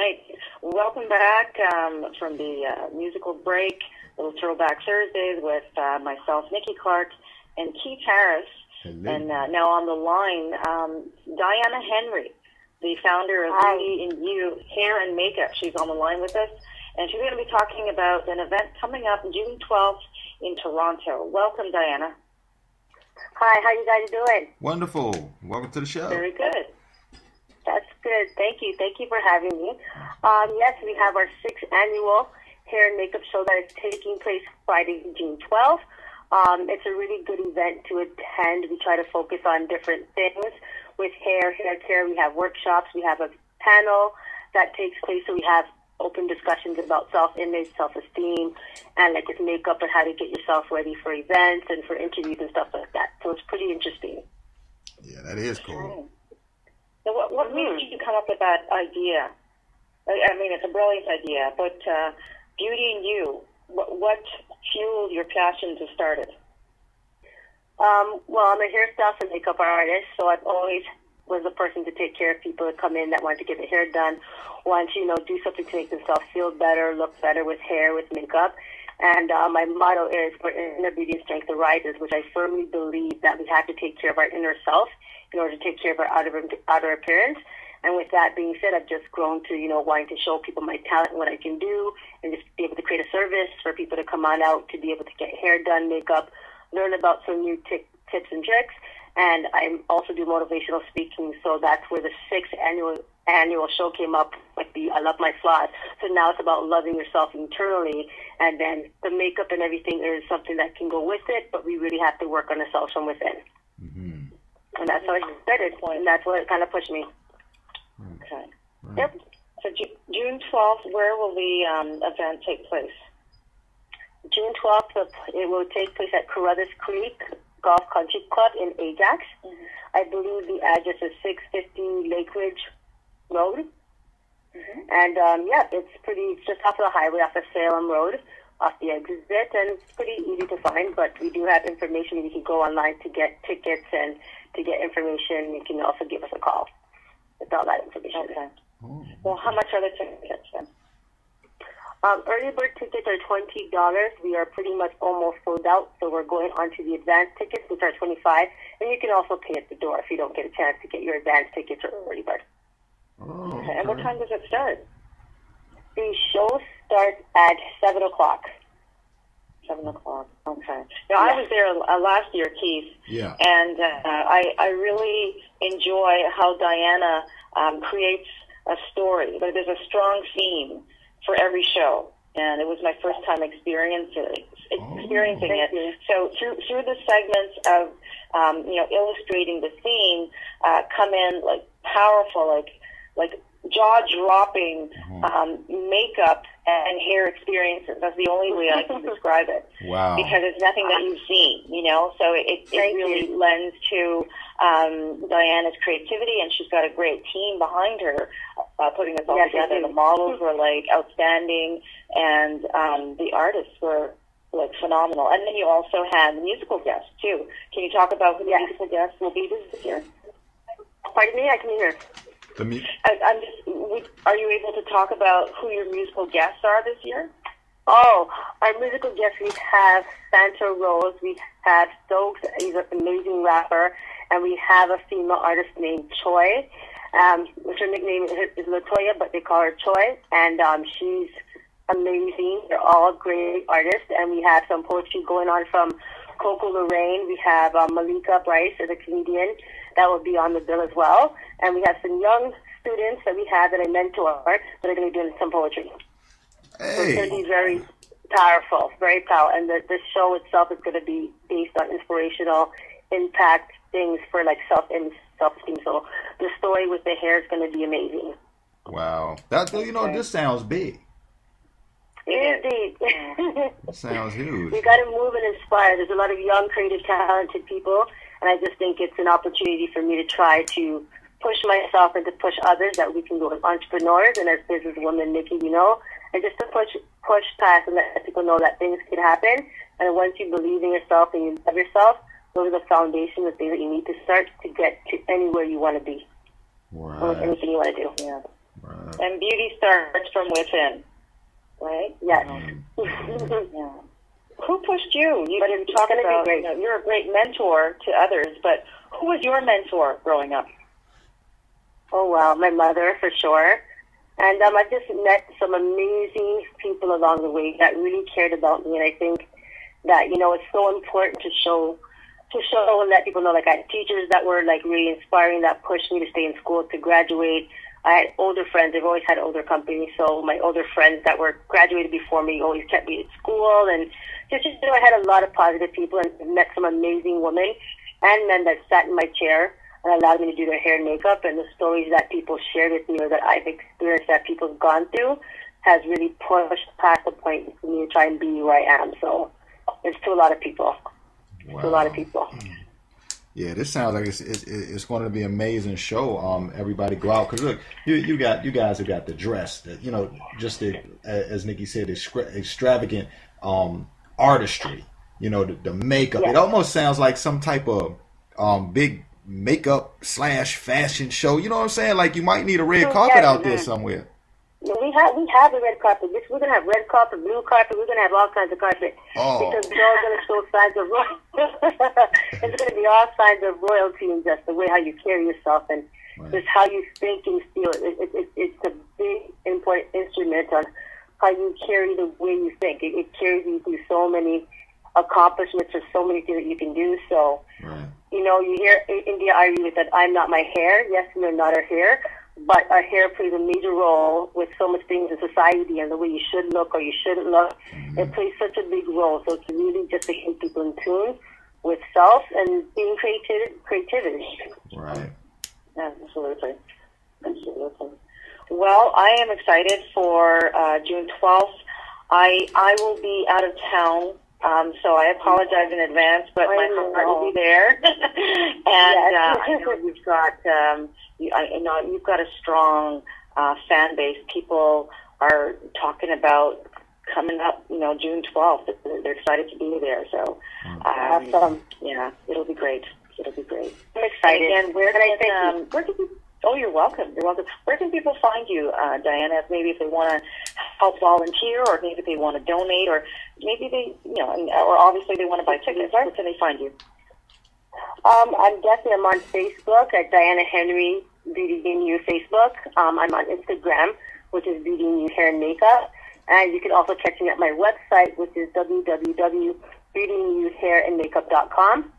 right. Welcome back from the musical break, little Throwback Thursdays with myself, Nikki Clark, and Keith Harris. Hello. And now on the line, Diana Henry, the founder of Beauty In You Hair and Makeup. She's on the line with us, and she's going to be talking about an event coming up June 12th in Toronto. Welcome, Diana. Hi, how you guys doing? Wonderful. Welcome to the show. Very good. That's good. Thank you. Thank you for having me. Yes, we have our 6th annual hair and makeup show that is taking place Friday, June 12th. It's a really good event to attend. We try to focus on different things with hair, hair care. We have workshops. We have a panel that takes place. So we have open discussions about self-image, self-esteem, and like with makeup and how to get yourself ready for events and for interviews and stuff like that. So it's pretty interesting. Yeah, that is cool. So what made you come up with that idea? I mean, it's a brilliant idea, but Beauty In You, what fueled your passion to start it? Well, I'm a hairstylist and makeup artist, so I've always was the person to take care of people that come in that want to get their hair done, want to, you know, do something to make themselves feel better, look better with hair, with makeup. And my motto is, where inner beauty and strength arises, which I firmly believe that we have to take care of our inner self in order to take care of our outer appearance. And with that being said, I've just grown to, you know, wanting to show people my talent and what I can do and just be able to create a service for people to come on out to be able to get hair done, makeup, learn about some new tips and tricks. And I also do motivational speaking, so that's where the 6th annual show came up with the I Love My Flaws. So now it's about loving yourself internally, and then the makeup and everything is something that can go with it, but we really have to work on ourselves from within. Mm-hmm. And that's how I started, and that's what kind of pushed me. Right. Okay. Right. Yep. So June 12th, where will the event take place? June 12th, it will take place at Carruthers Creek Golf Country Club in Ajax. Mm-hmm. I believe the address is 650 Lakeridge Road. Mm-hmm. And yeah, it's just off the highway, off of Salem Road, off the exit, and it's pretty easy to find, but we do have information. You can go online to get tickets and to get information. You can also give us a call with all that information. Okay. Oh. Well, how much are the tickets then? Early bird tickets are $20. We are pretty much almost sold out, so we're going on to the advanced tickets, which are $25. And you can also pay at the door if you don't get a chance to get your advanced tickets or early bird. Oh, okay. And what time does it start? The show starts at 7 o'clock. 7 o'clock. Okay. Now, I was there last year, Keith. Yeah. And I really enjoy how Diana creates a story. But there's a strong theme for every show, and it was my first time experiencing it. So through the segments of you know, illustrating the theme, come in like powerful, like jaw-dropping makeup and hair experiences. That's the only way I can describe it. Wow! Because it's nothing that you've seen, you know. So it really lends to Diana's creativity, and she's got a great team behind her putting this all together. The models were like outstanding, and the artists were like phenomenal. And then you also had musical guests too. Can you talk about who the musical guests will be this year? Pardon me, I can hear. Are you able to talk about who your musical guests are this year? Oh, our musical guests, we have Santa Rose, we have Stokes, he's an amazing rapper, and we have a female artist named Choi, which her nickname is Latoya, but they call her Choi, and she's amazing. They're all great artists, and we have some poetry going on from Coco Lorraine. We have Malika Bryce as a comedian. That will be on the bill as well. And we have some young students that we have that I mentor that are going to be doing some poetry. Hey. So it's going to be very powerful, very powerful. And the show itself is going to be based on inspirational impact things for like self-esteem. So the story with the hair is going to be amazing. Wow. This sounds big. Indeed. That sounds huge. You got to move and inspire. There's a lot of young, creative, talented people. And I just think it's an opportunity for me to try to push myself and to push others that we can go as entrepreneurs and as businesswomen, Nikki, you know, and just to push past and let people know that things can happen. And once you believe in yourself and you love yourself, those are the foundations, the things that you need to start to get to anywhere you want to be. Wow. Or anything you want to do. Yeah. Right. And beauty starts from within, right? Yes. Yeah. Who pushed you? You talk about, you know, you're a great mentor to others, but who was your mentor growing up? Oh, wow, my mother, for sure. And I just met some amazing people along the way that really cared about me. And I think that, you know, it's so important to show and let people know, like, I had teachers that were, like, really inspiring, that pushed me to stay in school, to graduate. I had older friends. I've always had older company. So my older friends that were graduated before me always kept me at school. And just, you know, I had a lot of positive people and met some amazing women and men that sat in my chair and allowed me to do their hair and makeup. And the stories that people shared with me or that I've experienced, that people have gone through, has really pushed past the point for me to try and be where I am. So it's to a lot of people. Wow. To a lot of people. Yeah, this sounds like it's going to be an amazing show. Everybody go out, because look, you guys have got the dress, you know, just the, as Nikki said, extravagant artistry. You know, the makeup. Yeah. It almost sounds like some type of big makeup / fashion show. You know what I'm saying? Like, you might need a red carpet out there somewhere. Yeah, we have the red carpet. We're going to have red carpet, blue carpet. We're going to have all kinds of carpet. Oh. Because we're all going to show signs of royalty. It's going to be all signs of royalty, and just the way how you carry yourself and just how you think and feel. It's a big, important instrument on how you carry the way you think. It carries you through so many accomplishments or so many things that you can do. So, you know, you hear India Irie with that, "I'm not my hair." Yes, we're not our hair. But our hair plays a major role with so much things in society and the way you should look or you shouldn't look. Mm-hmm. It plays such a big role. So it's really just to keep people in tune with self and being creativity. Right. Absolutely. Absolutely. Well, I am excited for June 12th. I will be out of town, so I apologize in advance, but my heart will be there. And I know you've got... I know you've got a strong fan base. People are talking about coming up, you know, June 12th. They're excited to be there. So, awesome. Yeah, it'll be great. It'll be great. I'm excited. And you're welcome. You're welcome. Where can people find you, Diana? Maybe if they want to help volunteer, or maybe if they want to donate, or maybe they, you know, or obviously they want to buy tickets. Where can they find you? I'm on Facebook at Diana Henry Beauty In You Facebook. I'm on Instagram, which is Beauty In You Hair and Makeup. And you can also catch me at my website, which is www.beautyinyouhairandmakeup.com.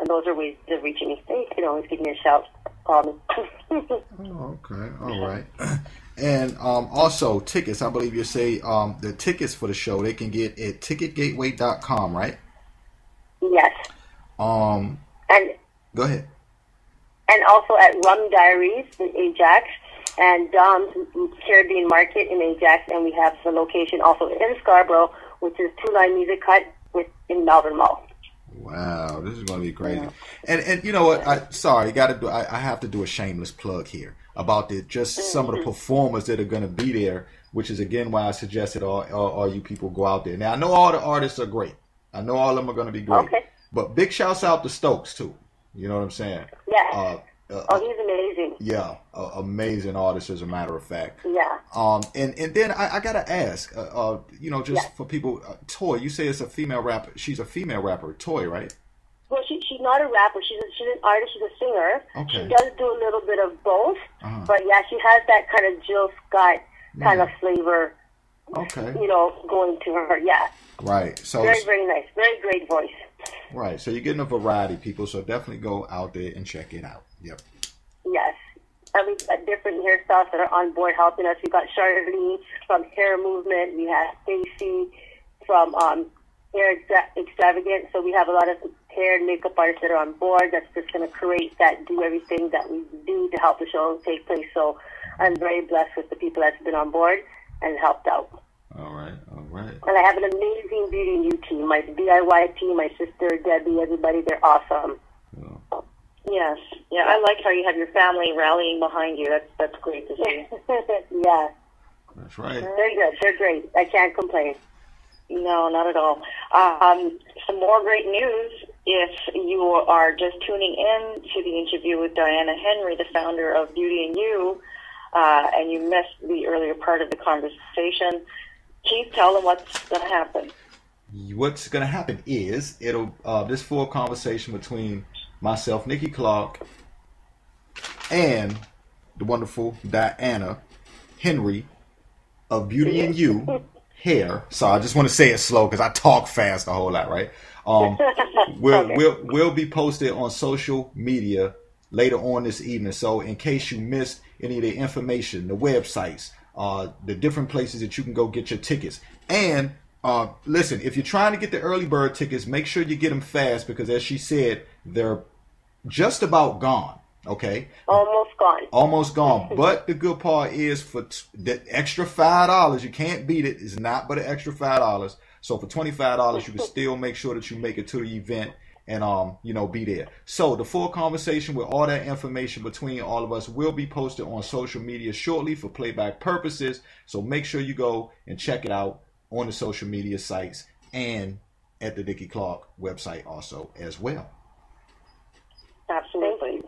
And those are ways of reaching me. So you can always give me a shout. Call me. Okay. All right. And also tickets. I believe you say the tickets for the show, they can get at ticketgateway.com, right? Yes. And go ahead. And also at Rum Diaries in Ajax and Dom's Caribbean Market in Ajax, and we have the location also in Scarborough, which is 2-Line Music Hut in Malvern Mall. Wow, this is going to be crazy. Yeah. And you know what? I have to do a shameless plug here about some of the performers that are going to be there, which is again why I suggested all you people go out there. Now I know all the artists are great. I know all of them are going to be great. Okay. But big shouts out to Stokes, too. You know what I'm saying? Yeah. He's amazing. Yeah. Amazing artist, as a matter of fact. Yeah. And then I got to ask, you know, just for people, Toy, you say it's a female rapper. She's a female rapper, Toy, right? Well, she's not a rapper. She's an artist. She's a singer. Okay. She does do a little bit of both. Uh-huh. But, yeah, she has that kind of Jill Scott kind of flavor, you know, going to her. Yeah. Right. So very, very nice. Very great voice. Right, so you're getting a variety, people, so definitely go out there and check it out. Yep. Yes. And we've got different hairstyles that are on board helping us. We've got Charlene from Hair Movement. We have Stacy from Hair Extravagant. So we have a lot of hair and makeup artists that are on board that's just going to create that, do everything that we do to help the show take place. So I'm very blessed with the people that's been on board and helped out. All right. And I have an amazing Beauty In You team, my DIY team, my sister, Debbie, everybody. They're awesome. Oh. Yes. Yeah, I like how you have your family rallying behind you. That's great to see. Yeah. That's right. They're good. They're great. I can't complain. No, not at all. Some more great news. If you are just tuning in to the interview with Diana Henry, the founder of Beauty In You, and you missed the earlier part of the conversation, Keith, tell them what's going to happen. What's going to happen is it'll this full conversation between myself, Nikki Clark, and the wonderful Diana Henry of Beauty In You Hair. So I just want to say it slow because I talk fast a whole lot, right? We'll be posted on social media later on this evening. So in case you missed any of the information, the websites, the different places that you can go get your tickets. And listen, if you're trying to get the early bird tickets, make sure you get them fast because, as she said, they're just about gone. Okay. Almost gone. But the good part is for the extra $5, you can't beat it. It's not but an extra $5. So for $25, you can still make sure that you make it to the event and, be there. So the full conversation with all that information between all of us will be posted on social media shortly for playback purposes. So make sure you go and check it out on the social media sites and at the Nikki Clark website also as well. Absolutely.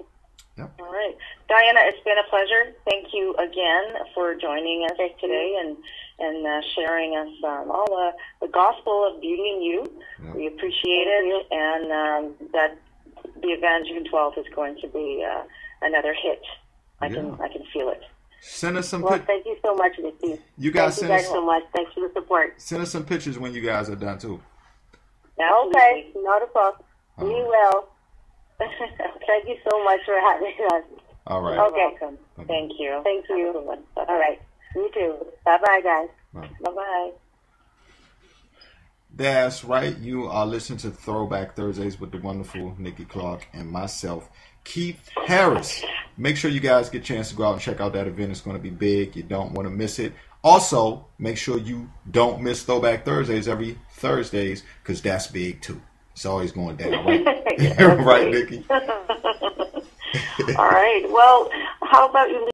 Yep. All right. Diana, it's been a pleasure. Thank you again for joining us today and sharing us all the gospel of Beauty In You. Yep. We appreciate it, and that the event June 12th is going to be another hit. I can feel it. Send us some pictures. Well, thank you so much, Nikki. Thank you guys so much. Thanks for the support. Send us some pictures when you guys are done, too. Okay. Not a problem. We will. Thank you so much for having us. All right. Okay. Welcome. Thank you. All right. You too. Bye-bye, guys. Right. Bye-bye. That's right. You are listening to Throwback Thursdays with the wonderful Nikki Clark and myself, Keith Harris. Make sure you guys get a chance to go out and check out that event. It's going to be big. You don't want to miss it. Also, make sure you don't miss Throwback Thursdays every Thursdays because that's big, too. It's always going down, right? Right, Nikki? All right. Well, how about you